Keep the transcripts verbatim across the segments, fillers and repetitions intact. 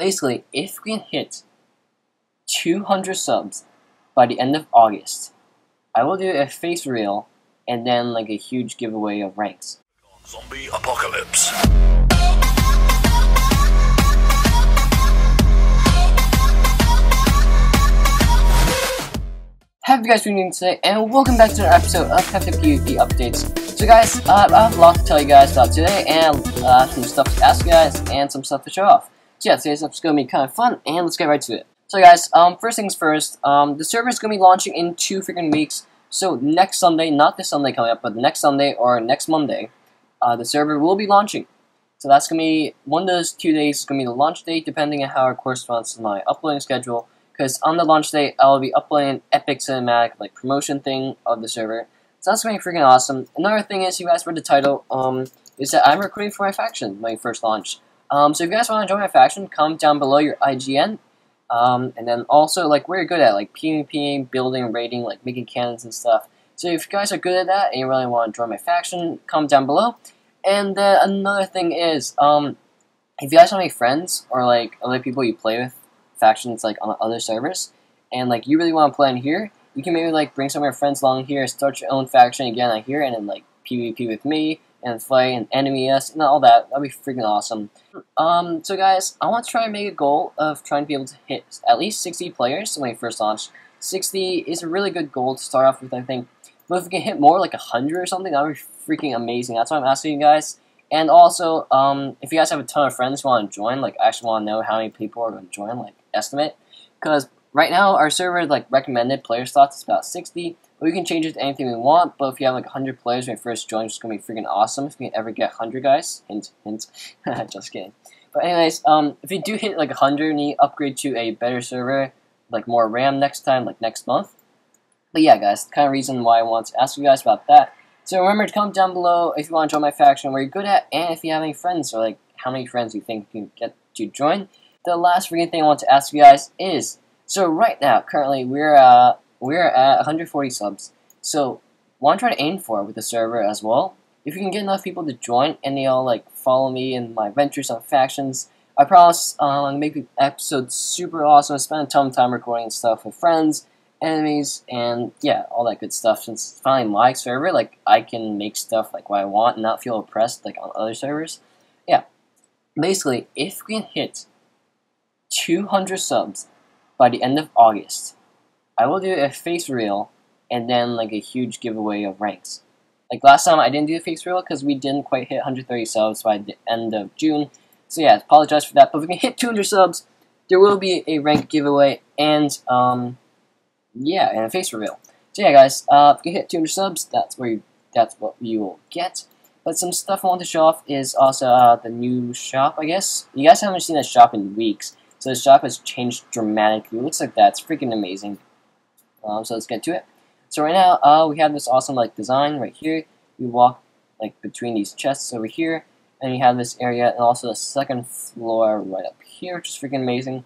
Basically, if we can hit two hundred subs by the end of August, I will do a face reel and then like a huge giveaway of ranks. Zombie apocalypse. Have you guys tuned in today, and welcome back to another episode of HeptaPvP updates. So guys, uh, I have a lot to tell you guys about today, and uh, some stuff to ask you guys, and some stuff to show off. So yeah, today's episode's gonna be kind of fun, and let's get right to it. So guys, um, first things first, um, the server's gonna be launching in two freaking weeks. So next Sunday, not this Sunday coming up, but next Sunday or next Monday, uh, the server will be launching. So that's gonna be one of those two days. Is gonna be the launch date, depending on how it corresponds to my uploading schedule. Because on the launch day, I'll be uploading an epic cinematic like promotion thing of the server. So that's gonna be freaking awesome. Another thing is, if you guys read the title, um, is that I'm recruiting for my faction, my first launch. Um, so if you guys want to join my faction, comment down below your I G N, um, and then also like where you're good at, like PvP, building, raiding, like making cannons and stuff. So if you guys are good at that and you really want to join my faction, comment down below. And then another thing is, um, if you guys want to make friends or like other people you play with, factions like on other servers, and like you really want to play in here, you can maybe like bring some of your friends along here, start your own faction again on here, and then like PvP with me and fight and enemy us and all that. That'd be freaking awesome. Um, so guys, I want to try and make a goal of trying to be able to hit at least sixty players when we first launched. sixty is a really good goal to start off with, I think. But if we can hit more, like one hundred or something, that'd be freaking amazing. That's what I'm asking you guys. And also, um, if you guys have a ton of friends who want to join, like I actually want to know how many people are going to join, like estimate, because right now our server like recommended player slots is about sixty, but we can change it to anything we want. But if you have like one hundred players when you first join, it's gonna be freaking awesome if we can ever get one hundred guys. Hint, hint. Just kidding. But anyways, um, if you do hit like one hundred and you upgrade to a better server, like more RAM next time, like next month. But yeah, guys, the kind of reason why I want to ask you guys about that. So remember to comment down below if you want to join my faction, where you're good at, and if you have any friends, or like how many friends you think you can get to join. The last freaking thing I want to ask you guys is, so right now, currently, we're uh, we're at one hundred forty subs. So what I'm trying to aim for with the server as well, if you can get enough people to join and they all like follow me and my ventures on factions, I promise um, I'm gonna make the episode super awesome. I spend a ton of time recording stuff with friends, enemies, and yeah, all that good stuff. Since it's finally my server, like I can make stuff like what I want and not feel oppressed like on other servers. Yeah, basically, if we can hit two hundred subs by the end of August, I will do a face reel and then like a huge giveaway of ranks. Like last time, I didn't do the face reel because we didn't quite hit one hundred thirty subs by the end of June. So yeah, apologize for that. But if we can hit two hundred subs, there will be a rank giveaway and um. Yeah, and a face reveal. So yeah, guys, uh, if you hit two hundred subs, that's where you, that's what you will get. But some stuff I want to show off is also uh, the new shop, I guess. You guys haven't seen that shop in weeks, so the shop has changed dramatically. It looks like that. It's freaking amazing. Um, so let's get to it. So right now, uh, we have this awesome like design right here. You walk like between these chests over here, and you have this area, and also the second floor right up here, which is freaking amazing.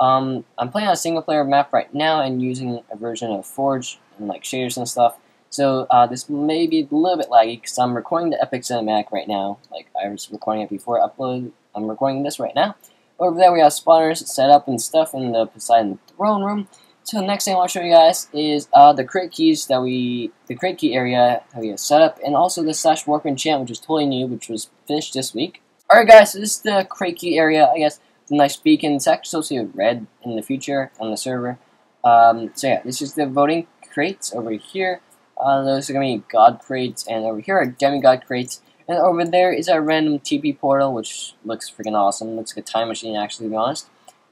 Um, I'm playing on a single player map right now and using a version of Forge and like shaders and stuff. So uh, this may be a little bit laggy because I'm recording the epic cinematic right now. Like I was recording it before I upload. I'm recording this right now. Over there we have spawners set up and stuff in the Poseidon Throne Room. So the next thing I want to show you guys is uh, the crate keys that we, the crate key area that we have set up, and also the Slash Warp Enchant, which is totally new, which was finished this week. Alright guys, so this is the crate key area, I guess. Nice beacon. It's actually supposed to be red in the future on the server. Um, so yeah, this is the voting crates over here. Uh, those are going to be god crates, and over here are demigod crates. And over there is our random T P portal, which looks freaking awesome. Looks like a time machine, actually, to be honest.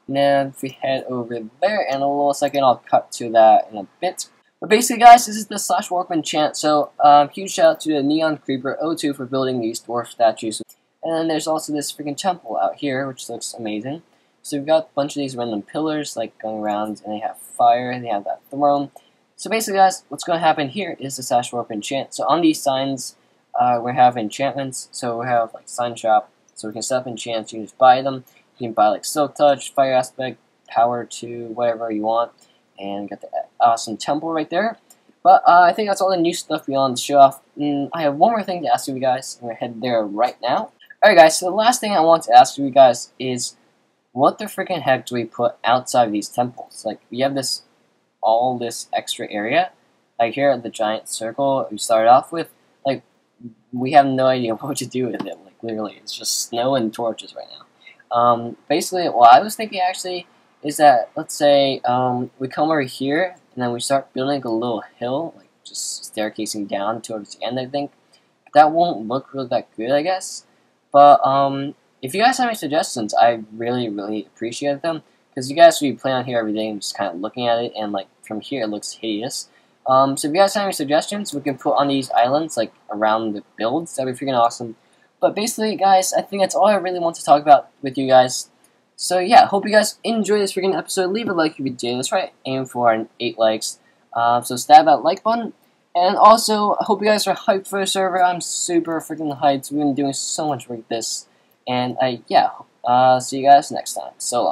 Now, if we head over there in a little second, I'll cut to that in a bit. But basically, guys, this is the Slash Warp Enchant. So, um, huge shout out to the Neon Creeper O two for building these dwarf statues. And then there's also this freaking temple out here, which looks amazing. So we've got a bunch of these random pillars, like, going around, and they have fire, and they have that throne. So basically, guys, what's going to happen here is the Slash Warp Enchant. So on these signs, uh, we have enchantments. So we have, like, sign shop. So we can set up enchants. You can just buy them. You can buy, like, Silk Touch, Fire Aspect, Power two, whatever you want. And got the awesome temple right there. But uh, I think that's all the new stuff we want to show off. And I have one more thing to ask you guys. I'm going to head there right now. Alright guys, so the last thing I want to ask you guys is, what the freaking heck do we put outside of these temples? Like, we have this, all this extra area. Like here at the giant circle we started off with, like, we have no idea what to do with it. Like, literally, it's just snow and torches right now. Um, basically, what I was thinking, actually, is that, let's say, um, we come over here, and then we start building a little hill, like, just staircasing down towards the end, I think. That won't look really that good, I guess. But, um... if you guys have any suggestions, I really, really appreciate them, because you guys will be playing on here every day and just kind of looking at it, and like from here it looks hideous. Um, so if you guys have any suggestions, we can put on these islands like around the builds. That'd be freaking awesome. But basically, guys, I think that's all I really want to talk about with you guys. So yeah, hope you guys enjoy this freaking episode. Leave a like if you did. Let's try to aim for an eight likes. Uh, so stab that like button. And also, I hope you guys are hyped for the server. I'm super freaking hyped. We've been doing so much with this. And, uh, yeah, uh, see you guys next time. So long.